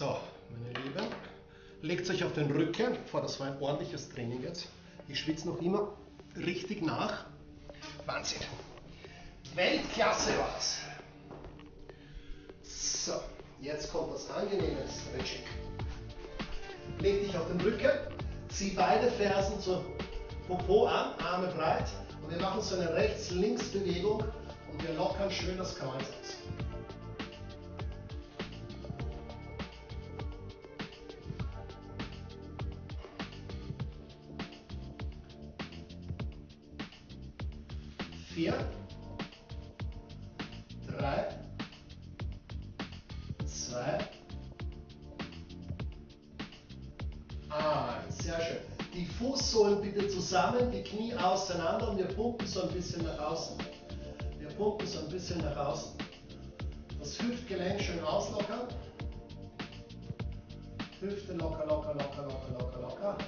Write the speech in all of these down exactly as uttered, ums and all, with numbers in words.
So, meine Lieben, legt euch auf den Rücken, vor, das war ein ordentliches Training jetzt. Ich schwitze noch immer richtig nach. Wahnsinn. Weltklasse war's. So, jetzt kommt das angenehme Stretching. Leg dich auf den Rücken, zieh beide Fersen zur Popo an, Arme breit. Und wir machen so eine Rechts-Links-Bewegung und wir lockern schön das Kreuz aus. vier, drei, zwei, eins. Sehr schön. Die Fußsohlen bitte zusammen, die Knie auseinander und wir pumpen so ein bisschen nach außen. Wir pumpen so ein bisschen nach außen. Das Hüftgelenk schön auslockern. Hüfte locker, locker, locker, locker, locker, locker.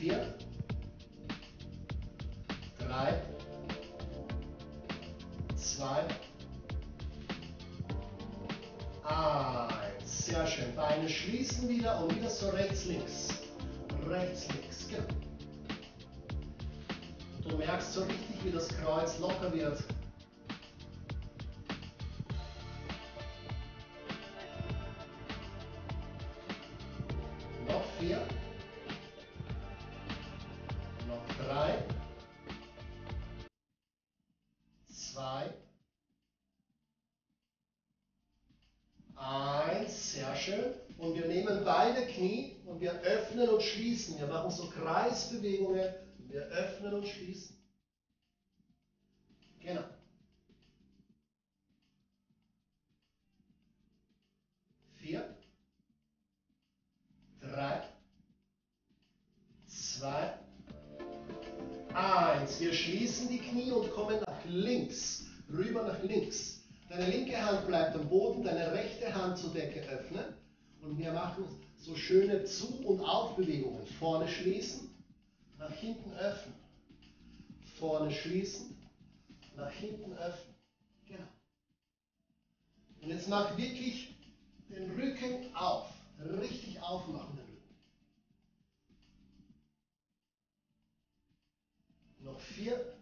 vier, drei, zwei, eins. Sehr schön. Beine schließen wieder und wieder so rechts, links. Rechts, links. Genau. Du merkst so richtig, wie das Kreuz locker wird. Noch vier. Drei, zwei, eins, sehr schön. Und wir nehmen beide Knie und wir öffnen und schließen. Wir machen so Kreisbewegungen. Wir öffnen und schließen. Genau. Vier, drei, zwei, eins. Wir schließen die Knie und kommen nach links, rüber nach links. Deine linke Hand bleibt am Boden, deine rechte Hand zur Decke öffnen. Und wir machen so schöne Zu- und Aufbewegungen. Vorne schließen, nach hinten öffnen. Vorne schließen, nach hinten öffnen. Genau. Und jetzt mach wirklich den Rücken auf. Richtig aufmachen den Rücken. Noch vier,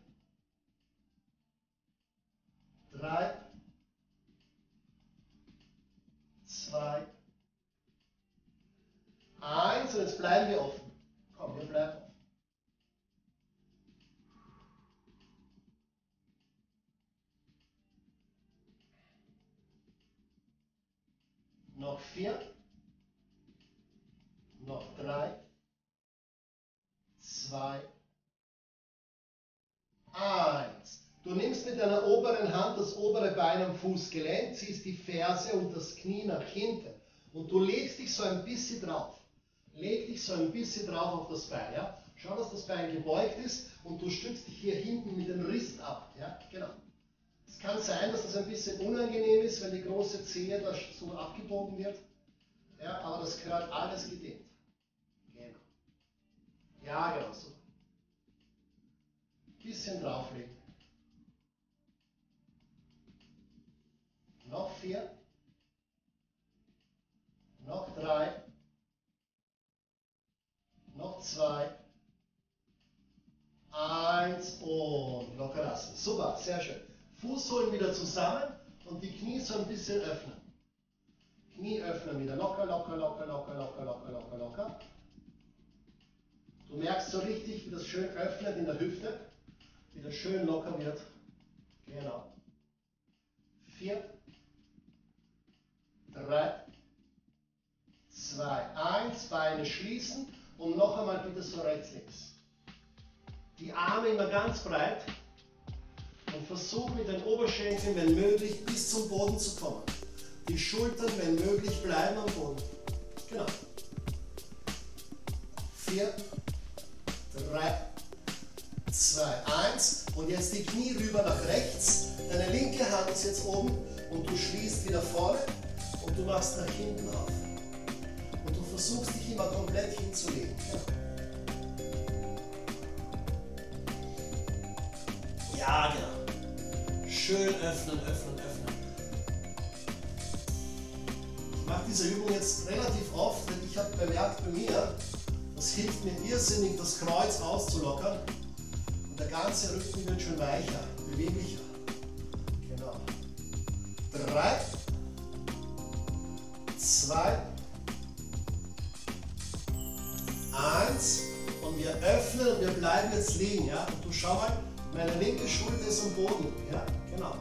drei, zwei, eins und jetzt bleiben wir offen. Komm, wir bleiben offen. Noch vier, noch drei, zwei, eins. Du nimmst mit deiner oberen Hand das obere Bein am Fußgelenk, ziehst die Ferse und das Knie nach hinten und du legst dich so ein bisschen drauf. Leg dich so ein bisschen drauf auf das Bein. Ja? Schau, dass das Bein gebeugt ist und du stützt dich hier hinten mit dem Rist ab. Ja? Genau. Es kann sein, dass es das ein bisschen unangenehm ist, wenn die große Zehe da so abgebogen wird, ja? Aber das gehört alles gedehnt. Genau. Ja, genau so. Bisschen drauflegen. Noch vier. Noch drei. Noch zwei. Eins und locker lassen. Super, sehr schön. Fußsohlen wieder zusammen und die Knie so ein bisschen öffnen. Knie öffnen wieder. Locker, locker, locker, locker, locker, locker, locker, locker. Du merkst so richtig, wie das schön öffnet in der Hüfte. Wieder schön locker wird. Genau. vier, drei, zwei, eins. Beine schließen und noch einmal bitte so rechts, links. Die Arme immer ganz breit und versuch mit den Oberschenkeln, wenn möglich, bis zum Boden zu kommen. Die Schultern, wenn möglich, bleiben am Boden. Genau. vier, drei, zwei, eins und jetzt die Knie rüber nach rechts, deine linke Hand ist jetzt oben und du schließt wieder vorne und du machst nach hinten auf und du versuchst dich immer komplett hinzulegen. Ja, genau. Schön öffnen, öffnen, öffnen. Ich mache diese Übung jetzt relativ oft, denn ich habe bemerkt bei mir, das hilft mir irrsinnig, das Kreuz auszulockern. Und der ganze Rücken wird schon weicher, beweglicher. Genau. Drei. Zwei. Eins. Und wir öffnen und wir bleiben jetzt liegen. Ja? Und du schau mal, meine linke Schulter ist am Boden. Ja? Genau.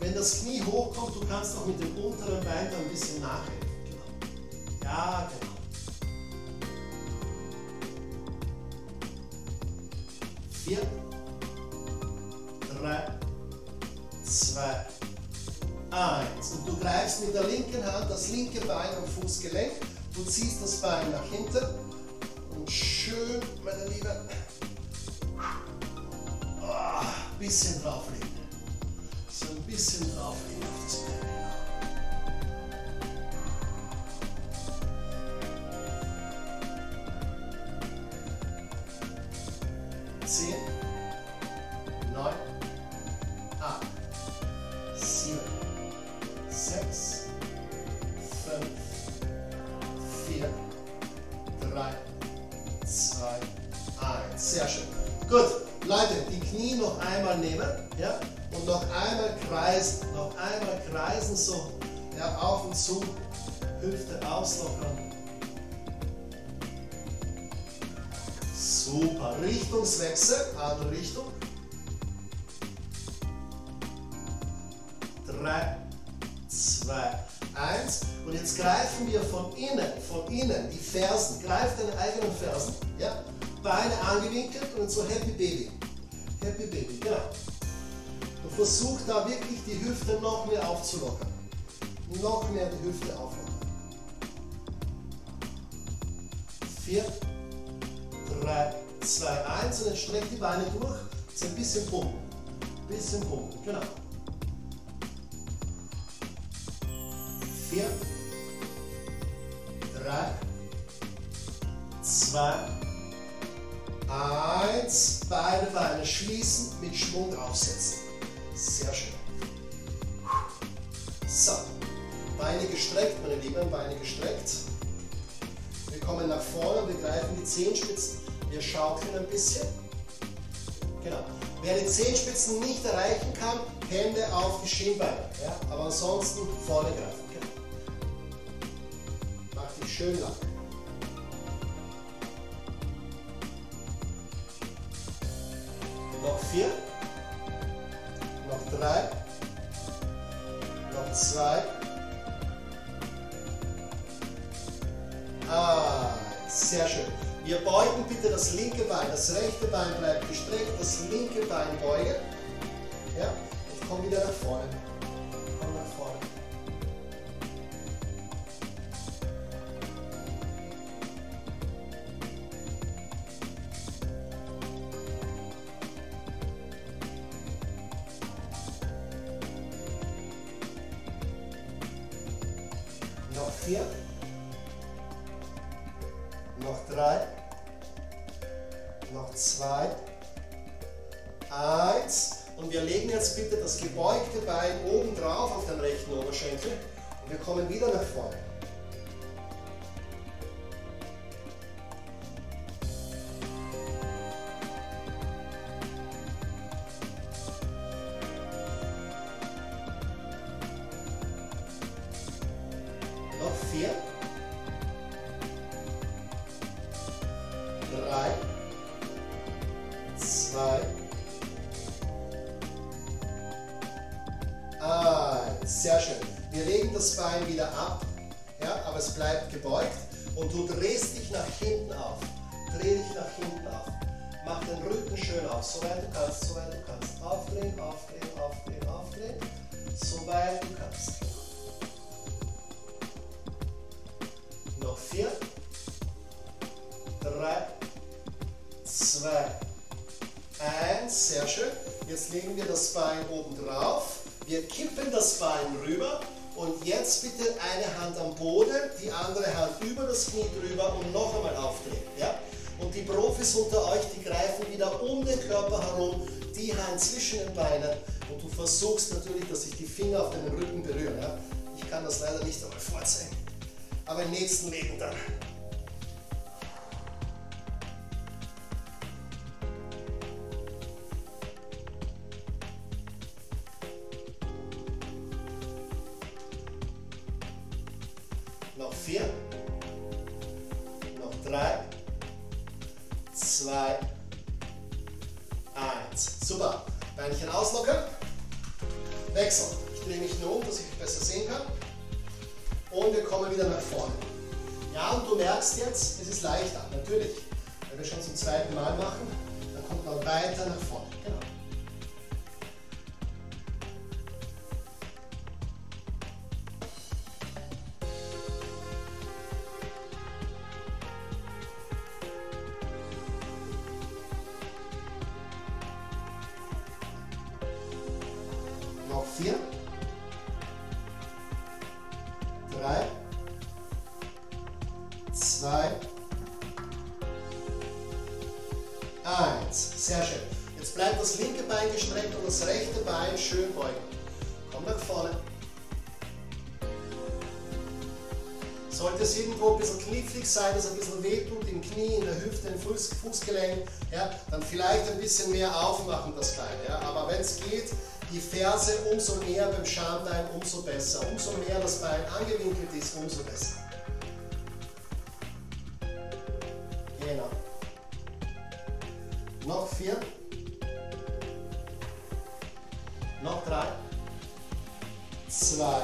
Wenn das Knie hochkommt, du kannst auch mit dem unteren Bein da ein bisschen nachhelfen. Genau. Ja, genau. Vier, drei, zwei, eins. Und du greifst mit der linken Hand das linke Bein am Fußgelenk. Du ziehst das Bein nach hinten. Und schön, meine Liebe, oh, ein bisschen drauflegen. So ein bisschen drauflegen auf das Bein. Sehr schön. Gut, Leute, die Knie noch einmal nehmen, ja, und noch einmal kreisen, noch einmal kreisen, so, ja, auf und zu, Hüfte auslockern. Super, Richtungswechsel, andere Richtung. Drei, zwei, eins. Und jetzt greifen wir von innen, von innen, die Fersen, greif deine eigenen Fersen, ja. Beine angewinkelt und so Happy Baby. Happy Baby, genau. Und versuch da wirklich die Hüfte noch mehr aufzulockern. Noch mehr die Hüfte auflockern. Vier, drei, zwei, eins und dann streck die Beine durch. Jetzt ein bisschen pumpen. Ein bisschen pumpen, genau. Vier, drei, zwei, eins, beide Beine schließen, mit Schwung aufsetzen. Sehr schön. So, Beine gestreckt, meine Lieben, Beine gestreckt. Wir kommen nach vorne, wir greifen die Zehenspitzen, wir schaukeln ein bisschen. Genau. Wer die Zehenspitzen nicht erreichen kann, Hände auf die Schienbeine. Ja? Aber ansonsten vorne greifen. Genau. Mach dich schön lang. Noch vier, noch drei, noch zwei, ah, sehr schön. Wir beugen bitte das linke Bein, das rechte Bein bleibt gestreckt, das linke Bein beugen, ja, und komm wieder nach vorne, komm nach vorne. Vier, noch drei, noch zwei, eins und wir legen jetzt bitte das gebeugte Bein oben drauf auf den rechten Oberschenkel und wir kommen wieder nach vorne. Vier, drei, zwei, eins. Sehr schön. Wir legen das Bein wieder ab, ja, aber es bleibt gebeugt und du drehst dich nach hinten auf. Dreh dich nach hinten auf. Mach den Rücken schön auf, soweit du kannst, soweit du kannst. Aufdrehen, aufdrehen, aufdrehen, aufdrehen, soweit du kannst. Noch vier, drei, zwei, eins, sehr schön. Jetzt legen wir das Bein oben drauf, wir kippen das Bein rüber und jetzt bitte eine Hand am Boden, die andere Hand über das Knie drüber und noch einmal aufdrehen. Ja? Und die Profis unter euch, die greifen wieder um den Körper herum, die Hand zwischen den Beinen. und du versuchst natürlich, dass sich die Finger auf deinem Rücken berühren. Ja? Ich kann das leider nicht einmal vorzeigen, aber im nächsten Leben dann. Noch vier, noch drei, zwei, eins. Super. Beinchen auslockern. Wechseln. Ich drehe mich nur um, dass ich besser sehen kann. Und wir kommen wieder nach vorne. Ja, und du merkst jetzt, es ist leichter. Natürlich. Wenn wir schon zum zweiten Mal machen, dann kommt man weiter nach vorne. Genau. Noch vier, drei, zwei, eins. Sehr schön. Jetzt bleibt das linke Bein gestreckt und das rechte Bein schön beugen. Komm nach vorne. Sollte es irgendwo ein bisschen knifflig sein, dass es ein bisschen wehtut im Knie, in der Hüfte, im Fuß, Fußgelenk, ja, dann vielleicht ein bisschen mehr aufmachen das Bein. Ja. Aber wenn es geht, die Ferse umso näher beim Schambein, umso besser. Umso mehr das Bein angewinkelt ist, umso besser. Genau. Noch vier. Noch drei. Zwei.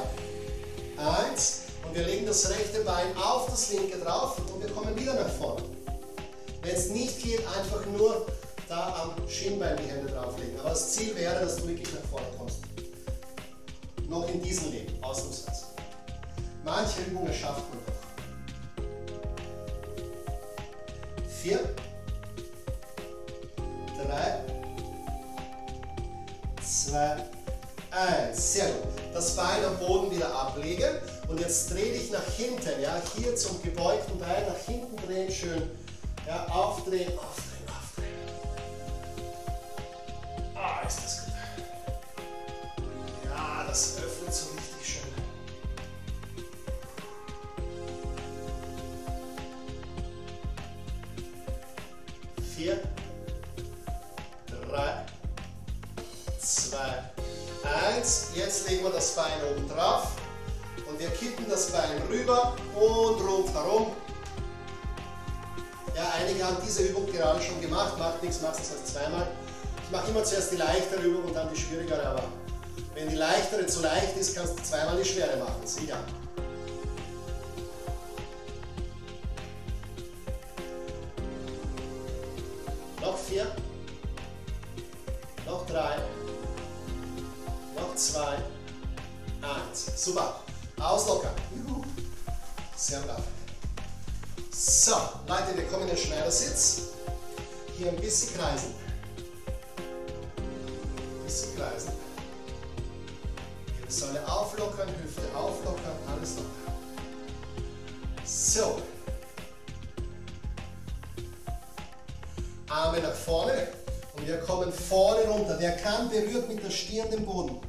Eins. Und wir legen das rechte Bein auf das linke drauf und wir kommen wieder nach vorne. Wenn es nicht geht, einfach nur da am Schienbein die Hände drauflegen. Aber das Ziel wäre, dass du wirklich nach vorne kommst. Noch in diesem Leben, ausnahmsweise. Manche Übungen schafft man doch. Vier, drei, zwei, eins. Sehr gut. Das Bein am Boden wieder ablegen. Und jetzt dreh dich nach hinten. Ja? Hier zum gebeugten Bein nach hinten drehen. Schön, ja? Aufdrehen, aufdrehen. Ah, ist das gut. Ja, das öffnet so richtig schön. Vier, drei, zwei, eins. Jetzt legen wir das Bein oben drauf und wir kippen das Bein rüber und rundherum. Ja, einige haben diese Übung gerade schon gemacht. Macht nichts, macht es jetzt zweimal. Ich mache immer zuerst die leichtere Übung und dann die schwierigere, aber wenn die leichtere zu leicht ist, kannst du zweimal die schwere machen, sicher. Noch vier, noch drei, noch zwei, eins. Super, auslockern. Juhu. Sehr brav. So, Leute, wir kommen in den Schneidersitz. Hier ein bisschen kreisen. Kreisen. Wirbelsäule auflockern, Hüfte auflockern, alles locker. So. Arme nach vorne und wir kommen vorne runter. Der Kamm berührt mit der Stirn den Boden.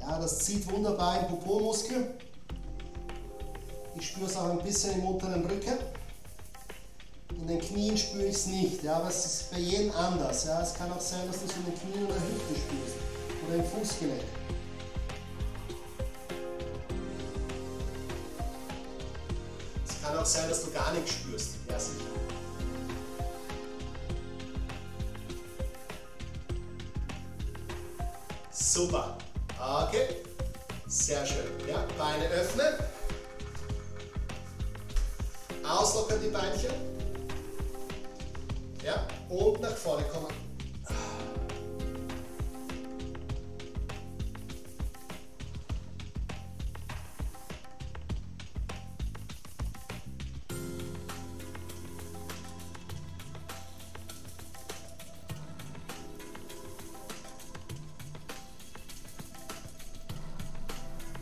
Ja, das zieht wunderbar im Po-Po-Muskel. Ich spüre es auch ein bisschen im unteren Rücken. In den Knien spüre ich es nicht, ja, aber es ist bei jedem anders. Ja. Es kann auch sein, dass du es in den Knien oder Hüften spürst oder im Fußgelenk. Es kann auch sein, dass du gar nichts spürst. Ja, sicher. Super. Okay. Sehr schön. Ja, Beine öffnen. Auslockern die Beinchen. Ja, und nach vorne kommen.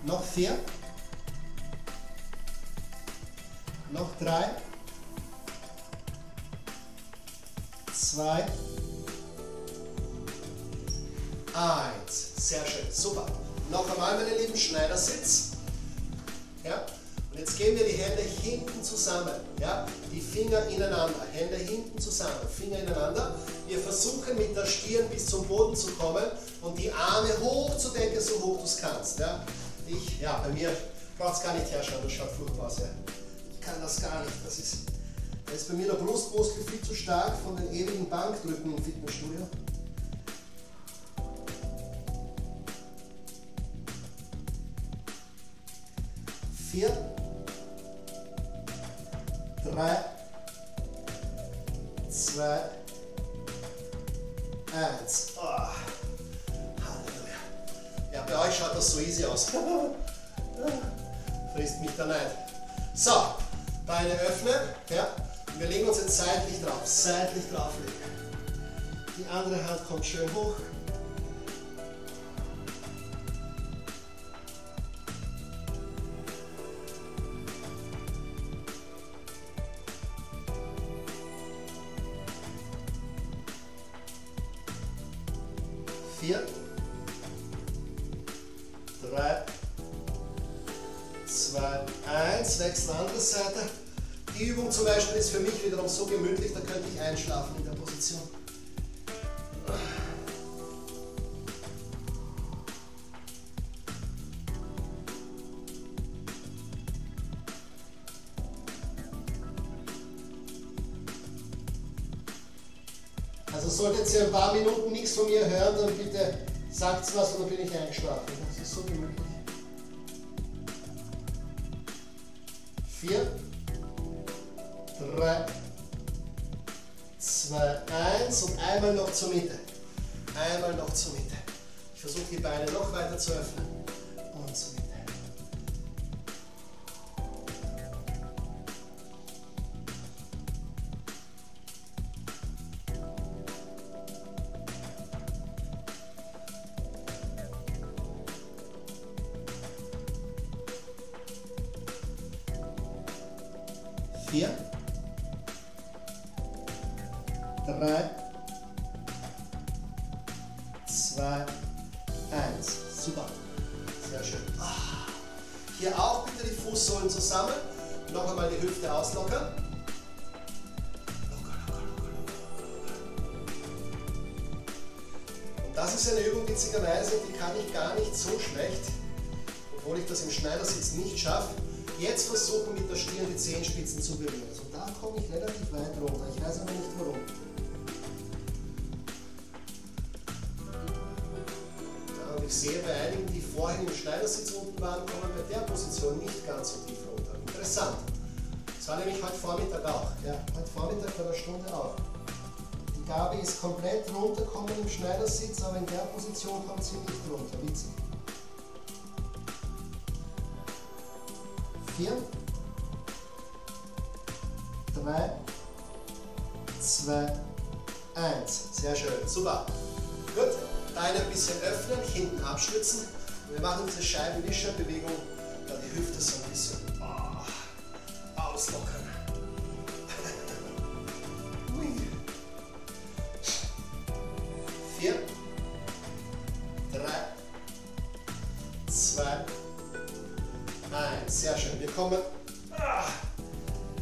Noch vier. Noch drei. Zwei, eins. Sehr schön, super. Noch einmal, meine Lieben, Schneidersitz. Ja? Und jetzt geben wir die Hände hinten zusammen. Ja? Die Finger ineinander, Hände hinten zusammen, Finger ineinander. Wir versuchen mit der Stirn bis zum Boden zu kommen und die Arme hochzudecken, so hoch du es kannst. Ja? Ich, ja, bei mir braucht es gar nicht herschauen, das schaut furchtbar aus. Ja? Ich kann das gar nicht, das ist... Da ist bei mir der Brustmuskel viel zu stark von den ewigen Bankdrücken im Fitnessstudio. Vier, drei, zwei, eins. Oh. Halleluja. Ja, bei euch schaut das so easy aus. Frisst mich da nicht. So, Beine öffnen. Ja. Wir legen uns jetzt seitlich drauf, seitlich drauflegen. Die andere Hand kommt schön hoch. Vier, drei, zwei, eins. Wechseln andere Seite. Die Übung zum Beispiel ist für mich wiederum so gemütlich, da könnte ich einschlafen in der Position. Also solltet ihr ein paar Minuten nichts von mir hören, dann bitte sagt was und dann bin ich eingeschlafen. Das ist so gemütlich. Vier. drei, zwei, eins und einmal noch zur Mitte, einmal noch zur Mitte. Ich versuche die Beine noch weiter zu öffnen und zur Mitte. Vier. drei, zwei, eins. Super. Sehr schön. Hier auch bitte die Fußsohlen zusammen. Noch einmal die Hüfte auslockern. Locker, locker, locker, locker. Und das ist eine Übung, witzigerweise, die kann ich gar nicht so schlecht, obwohl ich das im Schneidersitz nicht schaffe. Jetzt versuchen mit der Stirn die Zehenspitzen zu berühren. Also da komme ich relativ weit runter. Ich weiß aber nicht warum. Ich sehe bei einigen, die vorhin im Schneidersitz unten waren, kommen bei der Position nicht ganz so tief runter. Interessant. Das war nämlich heute Vormittag auch. Ja, heute Vormittag bei der Stunde auch. Die Gabi ist komplett runtergekommen im Schneidersitz, aber in der Position kommt sie nicht runter. Witzig. Vier, drei, zwei, eins. Sehr schön. Super. Gut. Beine ein bisschen öffnen, hinten abstützen. Wir machen diese Scheibenwischerbewegung, dann die Hüfte so ein bisschen oh, auslockern. Vier, drei, zwei, eins. Sehr schön. Wir kommen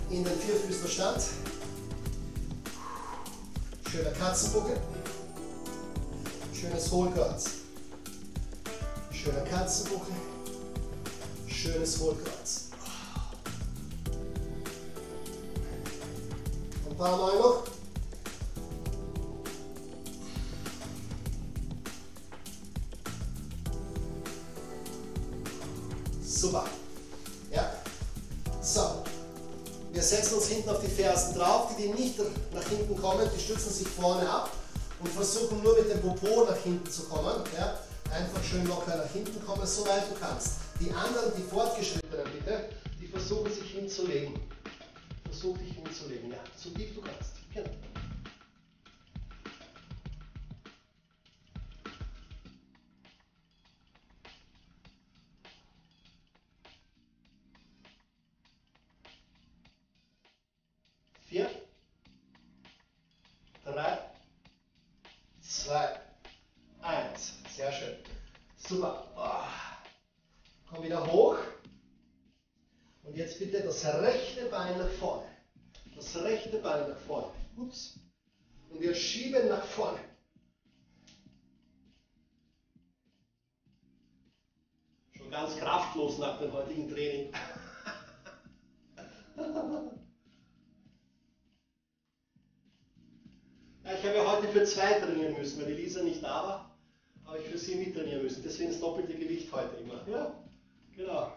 in den Vierfüßlerstand. Schöner Katzenbuckel. Schönes Hohlkreuz, schöner Katzenbuckel, schönes Hohlkreuz. Ein paar Mal noch. Super. Ja. So. Wir setzen uns hinten auf die Fersen drauf, die, die nicht nach hinten kommen, die stützen sich vorne ab. Und versuchen nur mit dem Popo nach hinten zu kommen. Ja? Einfach schön locker nach hinten kommen, soweit du kannst. Die anderen, die Fortgeschrittenen bitte, die versuchen sich hinzulegen. Versuch dich hinzulegen, ja, so tief du kannst. Genau. Vier. Drei. zwei, eins. Sehr schön. Super. Oh. Komm wieder hoch. Und jetzt bitte das rechte Bein nach vorne. Das rechte Bein nach vorne. Ups. Und wir schieben nach vorne. Schon ganz kraftlos nach dem heutigen Training. Ich habe ja heute für zwei trainieren müssen, weil die Lisa nicht da war, habe ich für sie mit trainieren müssen. Deswegen das doppelte Gewicht heute immer. Ja, genau.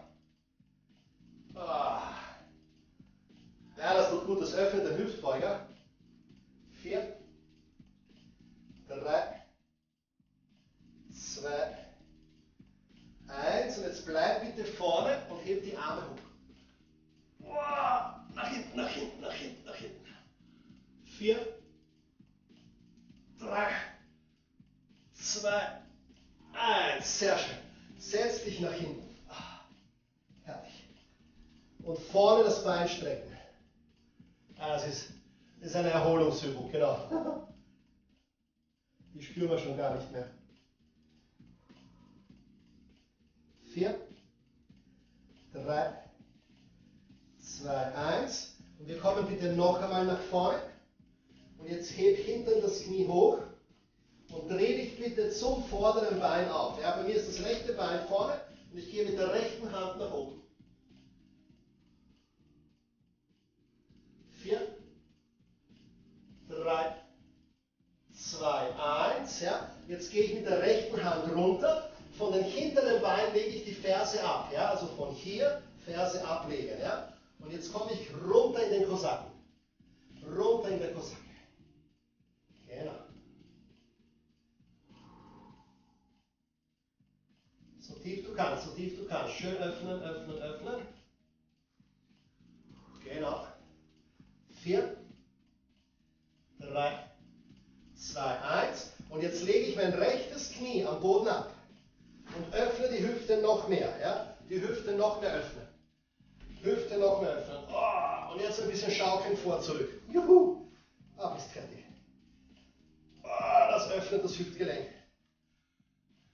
Ah. Ja, das tut gut. Das öffnet den Hüftbeuger. Vier, drei, zwei, eins. Und jetzt bleib bitte vorne und heb die Arme hoch. Wow. Nach hinten, nach hinten, nach hinten, nach hinten. Vier, drei, zwei, eins. Sehr schön. Setz dich nach hinten. Herrlich. Und vorne das Bein strecken. Ah, das ist, das ist eine Erholungsübung, genau. Die spüren wir schon gar nicht mehr. Vier, drei, zwei, eins. Und wir kommen bitte noch einmal nach vorne. Und jetzt heb hinten das Knie hoch und dreh dich bitte zum vorderen Bein auf. Ja, bei mir ist das rechte Bein vorne und ich gehe mit der rechten Hand nach oben. Vier, drei, zwei, eins. Ja. Jetzt gehe ich mit der rechten Hand runter. Von den hinteren Beinen lege ich die Ferse ab. Ja. Also von hier Ferse ablegen. Ja. Und jetzt komme ich runter in den Kosaken. Runter in den Kosaken. Genau. So tief du kannst, so tief du kannst. Schön öffnen, öffnen, öffnen. Genau. Vier, drei, zwei, eins. Und jetzt lege ich mein rechtes Knie am Boden ab und öffne die Hüfte noch mehr. Ja? Die Hüfte noch mehr öffnen. Hüfte noch mehr öffnen. Oh, und jetzt ein bisschen schaukeln vor, zurück. Juhu. Ah, bist fertig. Das öffnet das Hüftgelenk.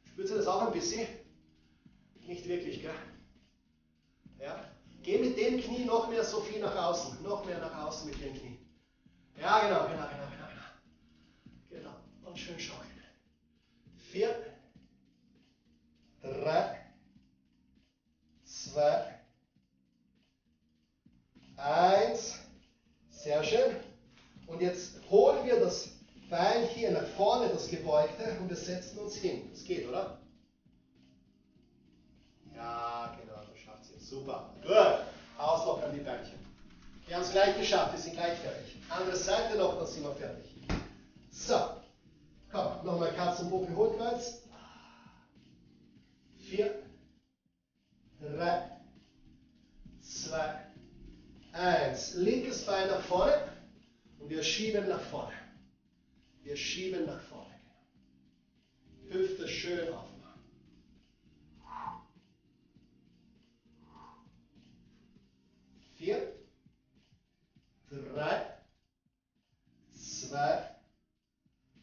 Spürst du das auch ein bisschen? Nicht wirklich, gell? Ja? Geh mit dem Knie noch mehr so viel nach außen. Noch mehr nach außen mit dem Knie. Ja, genau, genau, genau, genau. Genau. genau. Und schön schaukeln. Vier, drei, zwei, eins. Sehr schön. Und jetzt holen wir das Bein hier nach vorne, das gebeugte, und wir setzen uns hin. Das geht, oder? Ja, genau, das schafft sie. Super. Gut. Auslockern die Beinchen. Wir haben es gleich geschafft, wir sind gleich fertig. Andere Seite noch, dann sind wir fertig. So. Komm, nochmal Katzenbuckel-Hohlkreuz. Vier, drei, zwei, eins. Linkes Bein nach vorne und wir schieben nach vorne. Wir schieben nach vorne. Hüfte schön aufmachen. Vier, drei, zwei,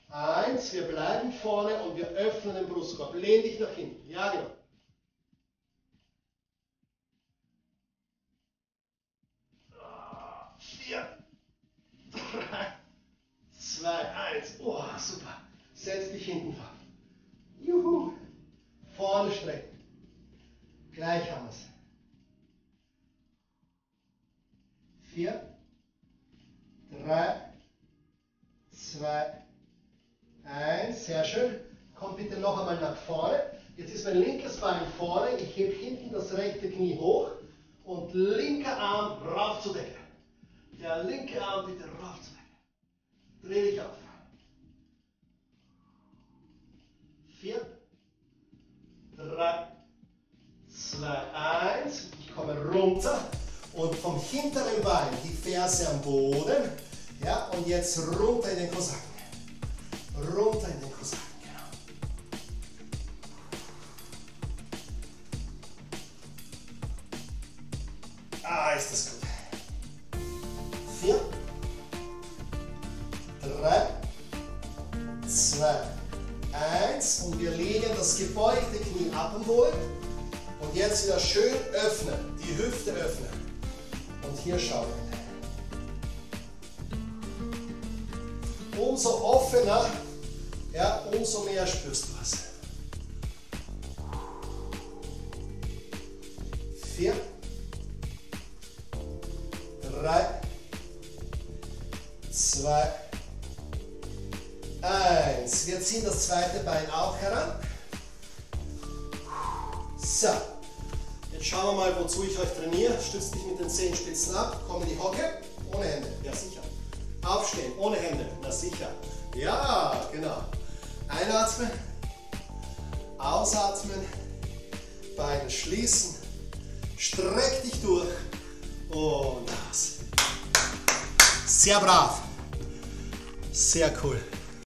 eins. Wir bleiben vorne und wir öffnen den Brustkorb. Lehn dich nach hinten. Ja, genau. Vier, drei, zwei, eins. Oh, super. Setz dich hinten vor. Juhu. Vorne strecken. Gleich haben wir es. Vier, drei, zwei, eins. Sehr schön. Komm bitte noch einmal nach vorne. Jetzt ist mein linkes Bein vorne. Ich hebe hinten das rechte Knie hoch und linker Arm rauf zur Decke. Der linke Arm bitte rauf zur Decke. Dreh dich auf. Vier, drei, zwei, eins. Ich komme runter und vom hinteren Bein die Ferse am Boden. Ja, und jetzt runter in den Kosaken. Runter in den Kosaken, genau. Ah, ist das gut. Vier. drei, zwei, Eins. Und wir legen das gebeugte Knie ab und holen. Und jetzt wieder schön öffnen. Die Hüfte öffnen. Und hier schauen. Umso offener, ja, umso mehr spürst du was. Vier. Drei. Zwei. Eins. Wir ziehen das zweite Bein auch heran. So. Jetzt schauen wir mal, wozu ich euch trainiere. Stützt dich mit den Zehenspitzen ab. Komm in die Hocke. Ohne Hände. Ja, sicher. Aufstehen. Ohne Hände. Na sicher. Ja, genau. Einatmen. Ausatmen. Beine schließen. Streck dich durch. Und aus. Sehr brav. Sehr cool.